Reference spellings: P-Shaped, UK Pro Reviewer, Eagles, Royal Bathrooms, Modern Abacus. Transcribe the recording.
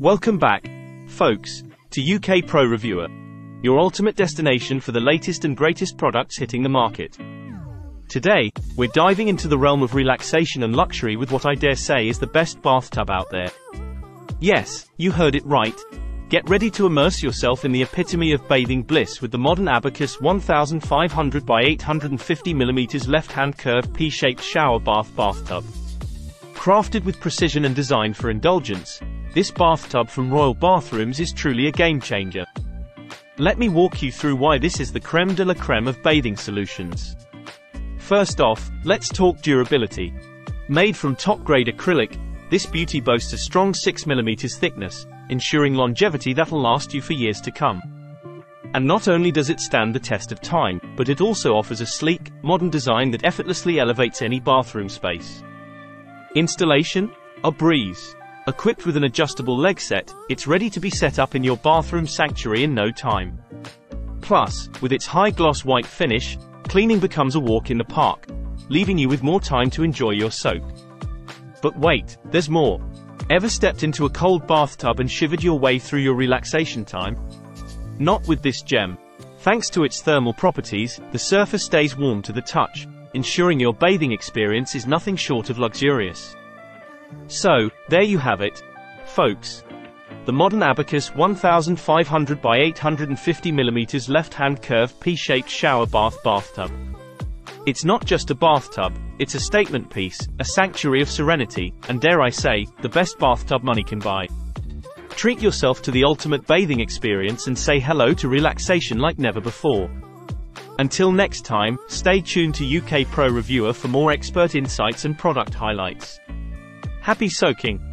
Welcome back, folks, to UK Pro Reviewer, your ultimate destination for the latest and greatest products hitting the market. Today, we're diving into the realm of relaxation and luxury with what I dare say is the best bathtub out there. Yes, you heard it right. Get ready to immerse yourself in the epitome of bathing bliss with the modern Abacus 1500 by 850 mm left-hand curved P-shaped shower bathtub. Crafted with precision and designed for indulgence, this bathtub from Royal Bathrooms is truly a game-changer. Let me walk you through why this is the creme de la creme of bathing solutions. First off, let's talk durability. Made from top-grade acrylic, this beauty boasts a strong 6mm thickness, ensuring longevity that'll last you for years to come. And not only does it stand the test of time, but it also offers a sleek, modern design that effortlessly elevates any bathroom space. Installation? A breeze. Equipped with an adjustable leg set, it's ready to be set up in your bathroom sanctuary in no time. Plus, with its high gloss white finish, cleaning becomes a walk in the park, leaving you with more time to enjoy your soak. But wait, there's more. Ever stepped into a cold bathtub and shivered your way through your relaxation time? Not with this gem. Thanks to its thermal properties, the surface stays warm to the touch, ensuring your bathing experience is nothing short of luxurious. So, there you have it, folks. The modern Abacus 1500 by 850 mm left-hand curved P-shaped shower bathtub. It's not just a bathtub, it's a statement piece, a sanctuary of serenity, and dare I say, the best bathtub money can buy. Treat yourself to the ultimate bathing experience and say hello to relaxation like never before. Until next time, stay tuned to UK Pro Reviewer for more expert insights and product highlights. Happy soaking!